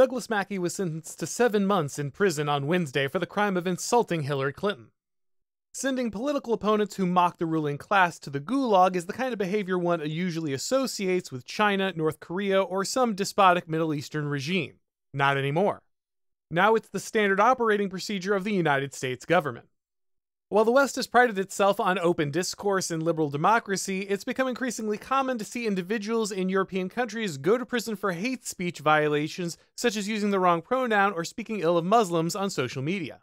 Douglass Mackey was sentenced to 7 months in prison on Wednesday for the crime of insulting Hillary Clinton. Sending political opponents who mock the ruling class to the gulag is the kind of behavior one usually associates with China, North Korea, or some despotic Middle Eastern regime. Not anymore. Now it's the standard operating procedure of the United States government. While the West has prided itself on open discourse and liberal democracy, it's become increasingly common to see individuals in European countries go to prison for hate speech violations, such as using the wrong pronoun or speaking ill of Muslims on social media.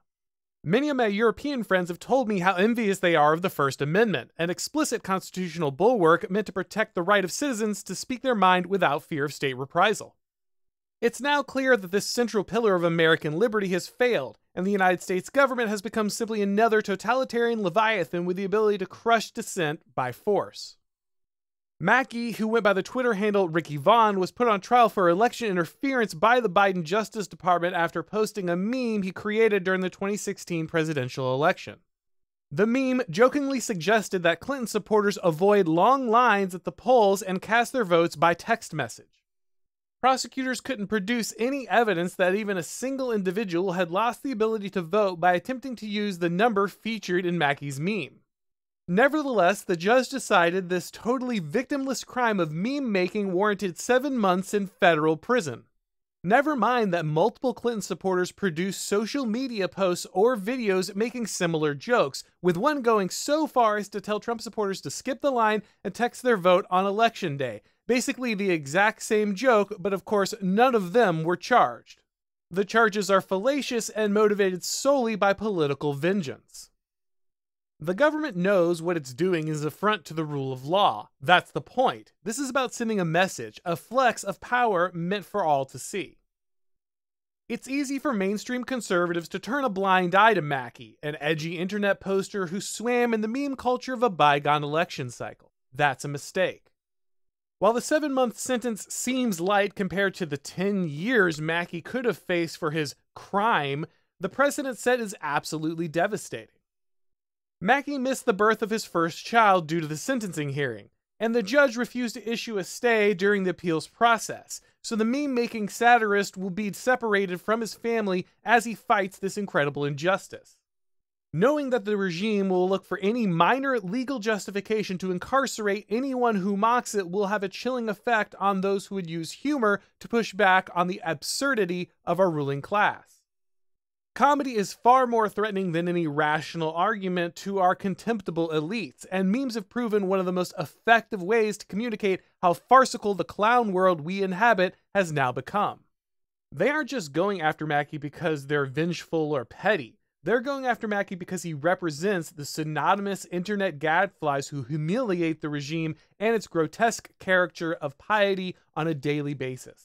Many of my European friends have told me how envious they are of the First Amendment, an explicit constitutional bulwark meant to protect the right of citizens to speak their mind without fear of state reprisal. It's now clear that this central pillar of American liberty has failed, and the United States government has become simply another totalitarian leviathan with the ability to crush dissent by force. Mackey, who went by the Twitter handle Ricky Vaughn, was put on trial for election interference by the Biden Justice Department after posting a meme he created during the 2016 presidential election. The meme jokingly suggested that Clinton supporters avoid long lines at the polls and cast their votes by text message. Prosecutors couldn't produce any evidence that even a single individual had lost the ability to vote by attempting to use the number featured in Mackey's meme. Nevertheless, the judge decided this totally victimless crime of meme-making warranted 7 months in federal prison. Never mind that multiple Clinton supporters produced social media posts or videos making similar jokes, with one going so far as to tell Trump supporters to skip the line and text their vote on Election Day. Basically the exact same joke, but of course none of them were charged. The charges are fallacious and motivated solely by political vengeance. The government knows what it's doing is an affront to the rule of law. That's the point. This is about sending a message, a flex of power meant for all to see. It's easy for mainstream conservatives to turn a blind eye to Mackey, an edgy internet poster who swam in the meme culture of a bygone election cycle. That's a mistake. While the 7-month sentence seems light compared to the 10 years Mackey could have faced for his crime, the precedent set is absolutely devastating. Mackey missed the birth of his first child due to the sentencing hearing, and the judge refused to issue a stay during the appeals process, so the meme-making satirist will be separated from his family as he fights this incredible injustice. Knowing that the regime will look for any minor legal justification to incarcerate anyone who mocks it will have a chilling effect on those who would use humor to push back on the absurdity of our ruling class. Comedy is far more threatening than any rational argument to our contemptible elites, and memes have proven one of the most effective ways to communicate how farcical the clown world we inhabit has now become. They aren't just going after Mackey because they're vengeful or petty. They're going after Mackey because he represents the synonymous internet gadflies who humiliate the regime and its grotesque caricature of piety on a daily basis.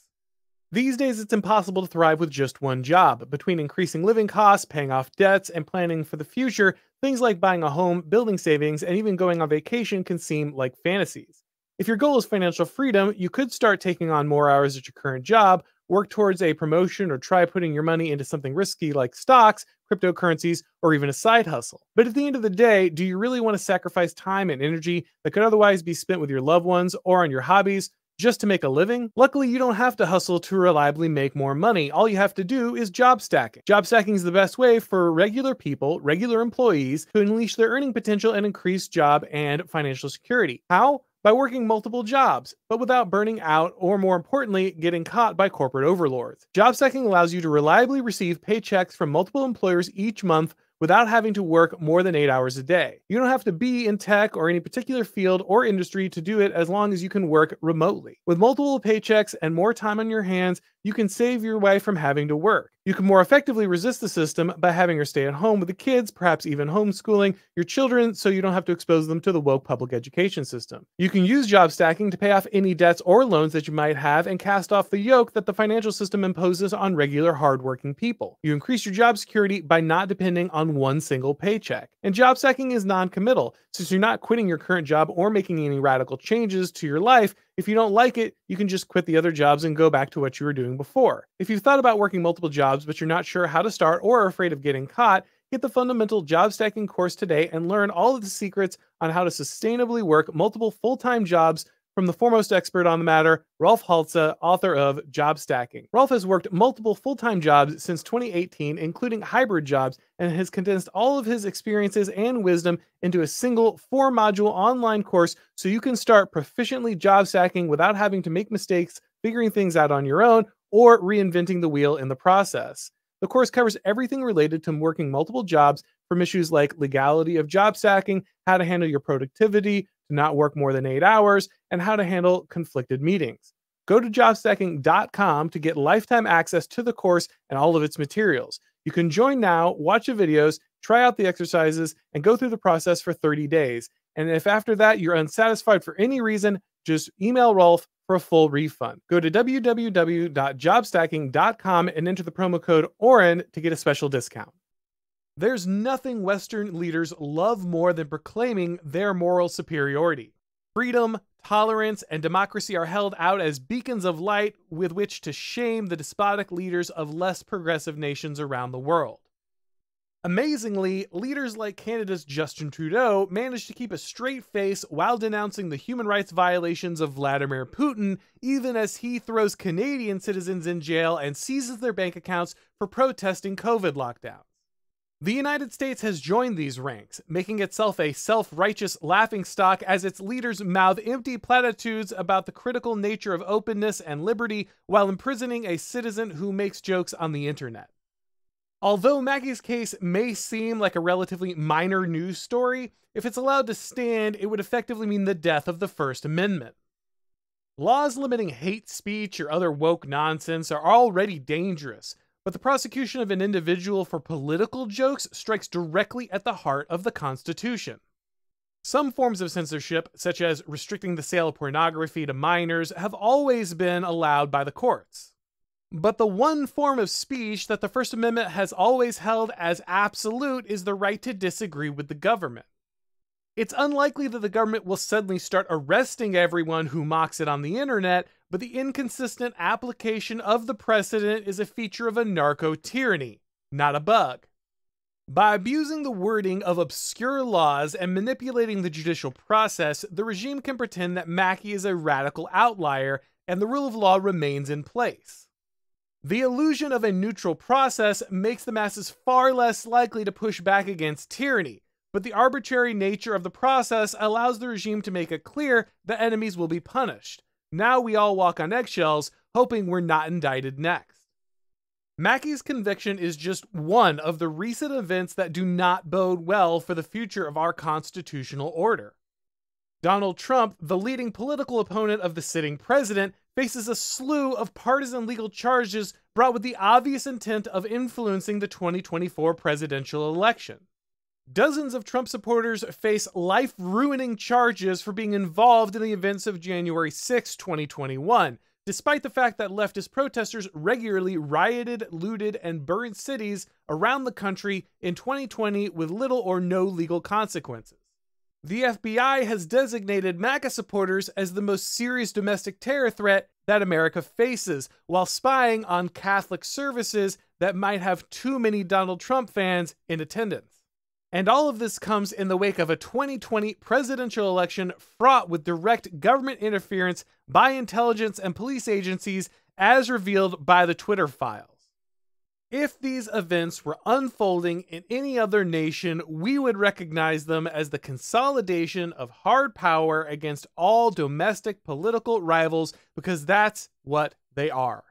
These days, it's impossible to thrive with just one job. Between increasing living costs, paying off debts, and planning for the future, things like buying a home, building savings, and even going on vacation can seem like fantasies. If your goal is financial freedom, you could start taking on more hours at your current job, work towards a promotion, or try putting your money into something risky like stocks, cryptocurrencies, or even a side hustle. But at the end of the day, do you really want to sacrifice time and energy that could otherwise be spent with your loved ones or on your hobbies, just to make a living? Luckily, you don't have to hustle to reliably make more money. All you have to do is job stacking. Job stacking is the best way for regular people, regular employees, to unleash their earning potential and increase job and financial security. How? By working multiple jobs, but without burning out or, more importantly, getting caught by corporate overlords. Job stacking allows you to reliably receive paychecks from multiple employers each month without having to work more than 8 hours a day. You don't have to be in tech or any particular field or industry to do it as long as you can work remotely. With multiple paychecks and more time on your hands, you can save your way from having to work. You can more effectively resist the system by having her stay at home with the kids, perhaps even homeschooling your children so you don't have to expose them to the woke public education system. You can use job stacking to pay off any debts or loans that you might have and cast off the yoke that the financial system imposes on regular, hardworking people. You increase your job security by not depending on one single paycheck. And job stacking is non-committal. Since you're not quitting your current job or making any radical changes to your life, if you don't like it, you can just quit the other jobs and go back to what you were doing before. If you've thought about working multiple jobs but you're not sure how to start or are afraid of getting caught, get the fundamental job stacking course today and learn all of the secrets on how to sustainably work multiple full-time jobs from the foremost expert on the matter, Rolf Haltza, author of Job Stacking. Rolf has worked multiple full-time jobs since 2018, including hybrid jobs, and has condensed all of his experiences and wisdom into a single 4-module online course so you can start proficiently job stacking without having to make mistakes, figuring things out on your own, or reinventing the wheel in the process. The course covers everything related to working multiple jobs, from issues like legality of job stacking, how to handle your productivity, to not work more than 8 hours, and how to handle conflicted meetings. Go to jobstacking.com to get lifetime access to the course and all of its materials. You can join now, watch the videos, try out the exercises, and go through the process for 30 days. And if after that you're unsatisfied for any reason, just email Rolf for a full refund. Go to www.jobstacking.com and enter the promo code ORIN to get a special discount. There's nothing Western leaders love more than proclaiming their moral superiority. Freedom, tolerance, and democracy are held out as beacons of light with which to shame the despotic leaders of less progressive nations around the world. Amazingly, leaders like Canada's Justin Trudeau managed to keep a straight face while denouncing the human rights violations of Vladimir Putin, even as he throws Canadian citizens in jail and seizes their bank accounts for protesting COVID lockdowns. The United States has joined these ranks, making itself a self-righteous laughingstock as its leaders mouth empty platitudes about the critical nature of openness and liberty while imprisoning a citizen who makes jokes on the internet. Although Mackey's case may seem like a relatively minor news story, if it's allowed to stand, it would effectively mean the death of the First Amendment. Laws limiting hate speech or other woke nonsense are already dangerous, but the prosecution of an individual for political jokes strikes directly at the heart of the Constitution. Some forms of censorship, such as restricting the sale of pornography to minors, have always been allowed by the courts. But the one form of speech that the First Amendment has always held as absolute is the right to disagree with the government. It's unlikely that the government will suddenly start arresting everyone who mocks it on the internet, but the inconsistent application of the precedent is a feature of a narco-tyranny, not a bug. By abusing the wording of obscure laws and manipulating the judicial process, the regime can pretend that Mackey is a radical outlier and the rule of law remains in place. The illusion of a neutral process makes the masses far less likely to push back against tyranny, but the arbitrary nature of the process allows the regime to make it clear that enemies will be punished. Now we all walk on eggshells, hoping we're not indicted next. Mackey's conviction is just one of the recent events that do not bode well for the future of our constitutional order. Donald Trump, the leading political opponent of the sitting president, faces a slew of partisan legal charges brought with the obvious intent of influencing the 2024 presidential election. Dozens of Trump supporters face life-ruining charges for being involved in the events of January 6, 2021, despite the fact that leftist protesters regularly rioted, looted, and burned cities around the country in 2020 with little or no legal consequences. The FBI has designated MAGA supporters as the most serious domestic terror threat that America faces, while spying on Catholic services that might have too many Donald Trump fans in attendance. And all of this comes in the wake of a 2020 presidential election fraught with direct government interference by intelligence and police agencies, as revealed by the Twitter files. If these events were unfolding in any other nation, we would recognize them as the consolidation of hard power against all domestic political rivals, because that's what they are.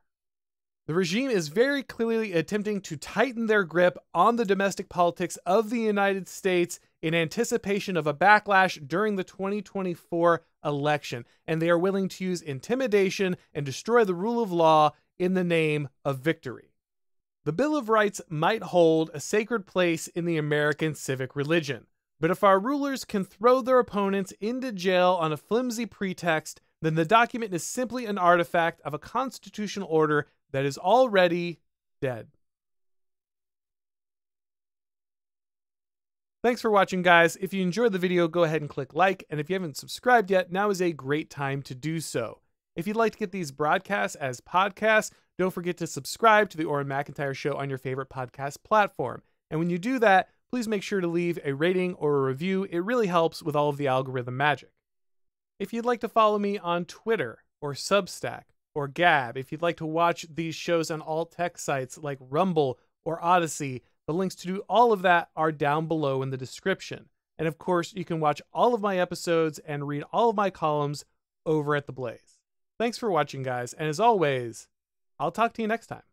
The regime is very clearly attempting to tighten their grip on the domestic politics of the United States in anticipation of a backlash during the 2024 election, and they are willing to use intimidation and destroy the rule of law in the name of victory. The Bill of Rights might hold a sacred place in the American civic religion, but if our rulers can throw their opponents into jail on a flimsy pretext, then the document is simply an artifact of a constitutional order that is already dead. Thanks for watching, guys. If you enjoyed the video, go ahead and click like, and if you haven't subscribed yet, now is a great time to do so. If you'd like to get these broadcasts as podcasts, don't forget to subscribe to the Auron MacIntyre Show on your favorite podcast platform. And when you do that, please make sure to leave a rating or a review. It really helps with all of the algorithm magic. If you'd like to follow me on Twitter or Substack or Gab, if you'd like to watch these shows on all tech sites like Rumble or Odyssey, the links to do all of that are down below in the description. And of course, you can watch all of my episodes and read all of my columns over at The Blaze. Thanks for watching, guys, and as always, I'll talk to you next time.